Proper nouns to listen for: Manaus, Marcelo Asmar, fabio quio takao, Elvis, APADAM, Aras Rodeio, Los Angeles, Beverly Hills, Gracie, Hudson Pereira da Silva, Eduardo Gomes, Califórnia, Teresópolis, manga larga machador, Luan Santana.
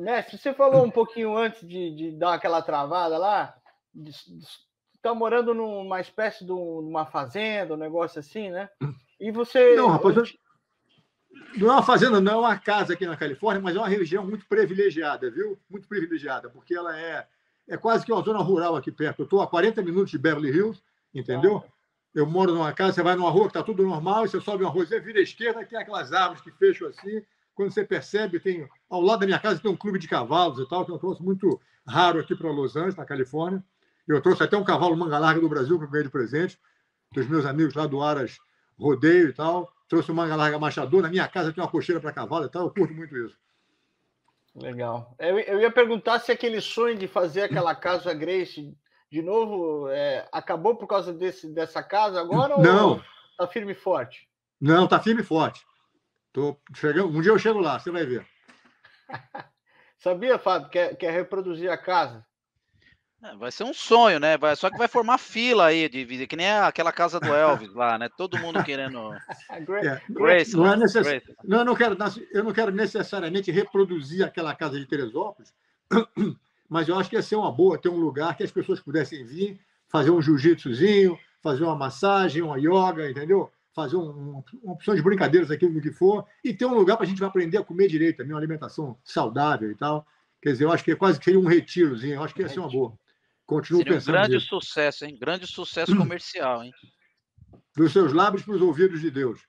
Mestre, você falou um pouquinho antes de dar aquela travada lá, tá morando numa espécie de uma fazenda, um negócio assim, né? E você... Não, rapaz, não é uma fazenda, não é uma casa aqui na Califórnia, mas é uma região muito privilegiada, viu? Muito privilegiada, porque ela é quase que uma zona rural aqui perto. Eu estou a 40 minutos de Beverly Hills, entendeu? Ah. Eu moro numa casa, você vai numa rua que está tudo normal, e você sobe uma rua, você vira à esquerda, e tem aquelas árvores que fecham assim. Quando você percebe, tem ao lado da minha casa tem um clube de cavalos e tal, que é um troço muito raro aqui para Los Angeles, na Califórnia. Eu trouxe até um cavalo manga larga do Brasil que eu ganhei de presente, dos meus amigos lá do Aras Rodeio e tal. Trouxe um manga larga machador. Na minha casa tem uma cocheira para cavalo e tal. Eu curto muito isso. Legal. Eu ia perguntar se aquele sonho de fazer aquela casa Gracie de novo acabou por causa dessa casa agora? Não. Ou tá firme e forte? Não, tá firme e forte. Tô chegando, um dia eu chego lá, você vai ver. Sabia, Fábio, quer reproduzir a casa? Vai ser um sonho, né? Só que vai formar fila aí, que nem aquela casa do Elvis lá, né? Todo mundo querendo... Gracie. Não, eu não quero necessariamente reproduzir aquela casa de Teresópolis, mas eu acho que ia ser uma boa ter um lugar que as pessoas pudessem vir, fazer um jiu-jitsuzinho, fazer uma massagem, uma yoga, entendeu? Fazer uma opção de brincadeiras, aquilo que for, e ter um lugar para a gente aprender a comer direito também, uma alimentação saudável e tal. Quer dizer, eu acho que quase que seria um retirozinho, eu acho que ia ser uma boa. Continuo seria pensando. Um grande sucesso, hein? Grande sucesso comercial, hein? Dos seus lábios para os ouvidos de Deus.